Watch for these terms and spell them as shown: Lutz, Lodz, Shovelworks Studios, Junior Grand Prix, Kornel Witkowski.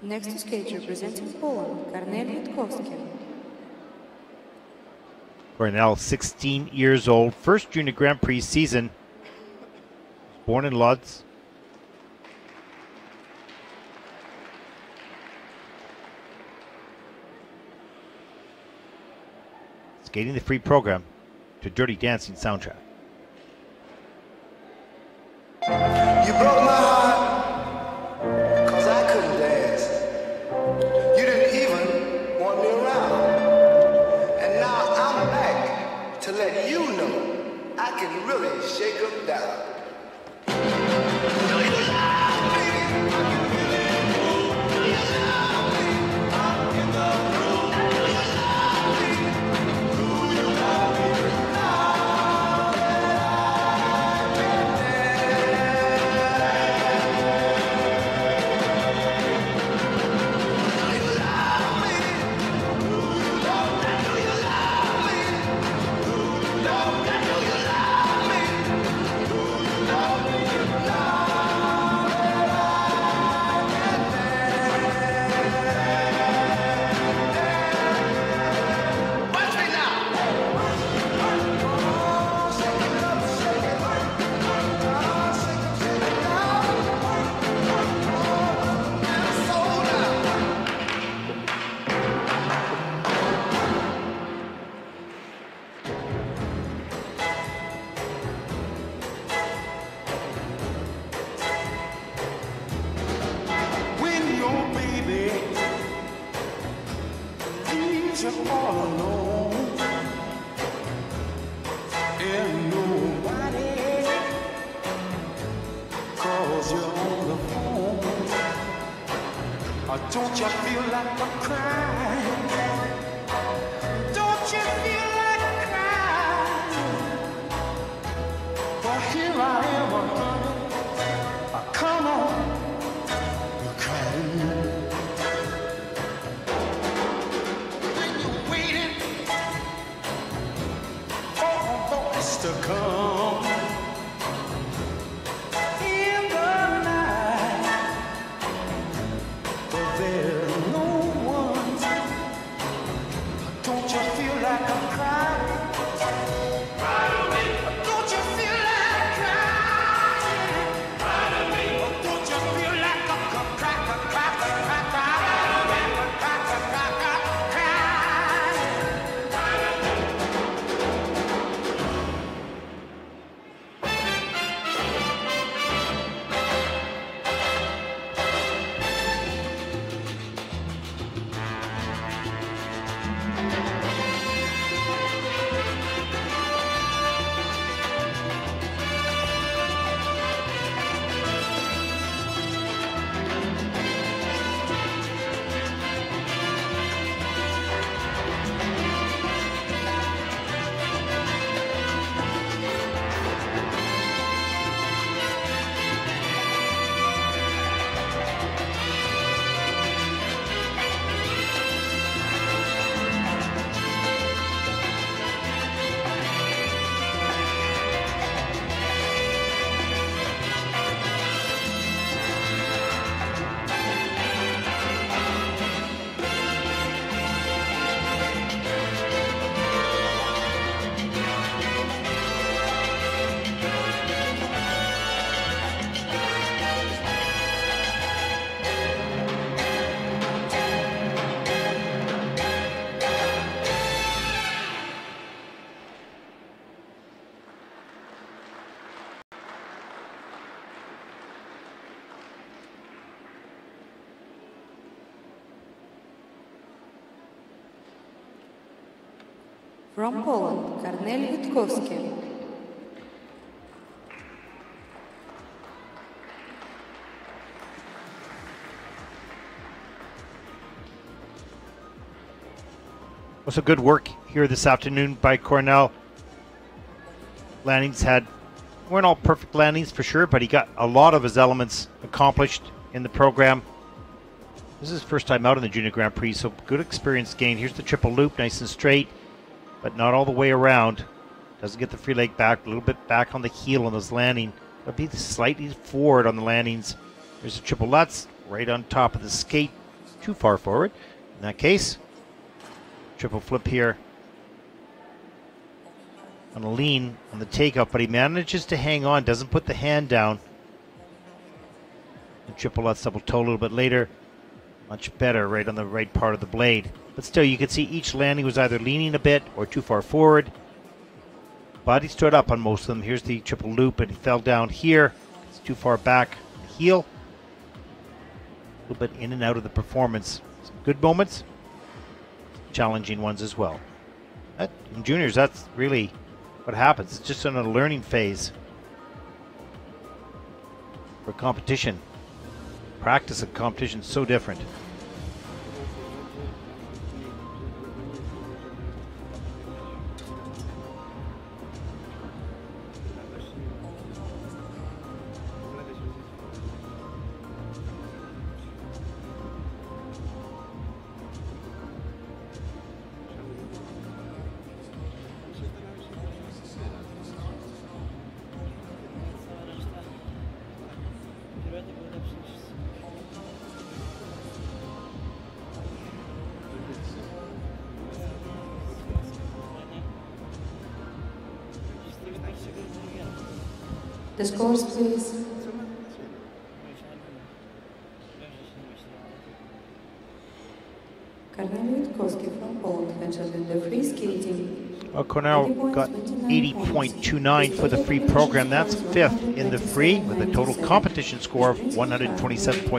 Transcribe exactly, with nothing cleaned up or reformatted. Next to stage, representing Poland, Kornel Witkowski. Kornel, sixteen years old, first Junior Grand Prix season. Born in Lodz. Skating the free program to Dirty Dancing soundtrack. You broke my heart because I couldn't dance. You didn't even want me around. And now I'm back to let you know I can really shake them down. You're all alone, and nobody calls you on the phone. Oh, don't you feel like I'm crying? Don't you feel like I'm crying? Well, here I am, oh, come on, you're crying. To come in the night, but there's no one. Don't you feel like I'm crying? Cry to me. Don't you feel like I'm crying? Cry to me. Don't you feel like I'm crying? Cry, cry, cry, cry, cry, cry, cry, cry, cry, cry, cry to me. From Poland, Kornel Witkowski. Also good work here this afternoon by Kornel. Landings had, weren't all perfect landings for sure, but he got a lot of his elements accomplished in the program. This is his first time out in the Junior Grand Prix, so good experience gained. Here's the triple loop, nice and straight, but not all the way around. Doesn't get the free leg back, a little bit back on the heel on this landing. It'll be slightly forward on the landings. There's the triple Lutz right on top of the skate. too far forward. In that case, triple flip here on a lean on the takeoff, but he manages to hang on, doesn't put the hand down. The triple lutz double toe a little bit later, much better right on the right part of the blade. But still, you could see each landing was either leaning a bit or too far forward. Body stood up on most of them. Here's the triple loop, and he fell down here. It's too far back on the heel. A little bit in and out of the performance. Some good moments, challenging ones as well. That, in juniors, that's really what happens. It's just in a learning phase for competition. Practice and competition is so different. The scores, please. Kornel Witkowski from Poland entered in the free skating. Well, Kornel got eighty point two nine for the free program. That's fifth in the free with a total competition score of one hundred twenty-seven point two nine.